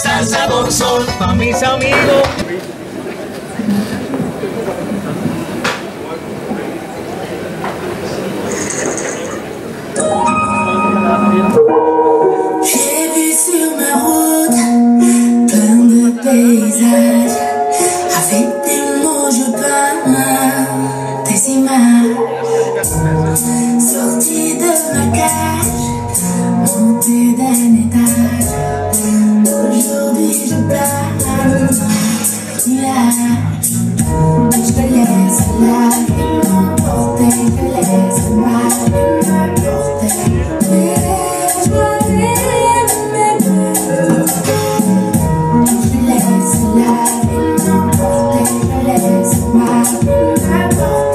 salsa con sol pa' mis amigos. J'ai vu sur ma route plein de paysages, avec tes mots je peins tes images. Sorti de ma cage, monté d'un étage, aujourd'hui je plane, il a, je te laisse là, m'emporter, je te laisse là, m'emporter.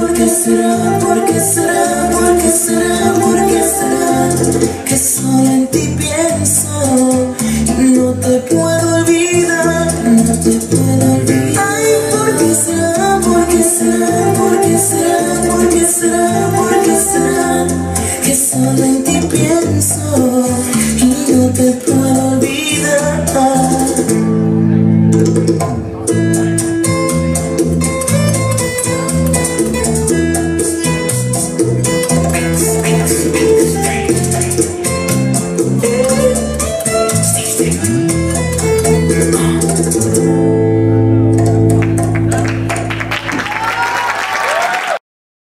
¿Por qué será que solo en ti pienso y no te puedo olvidar?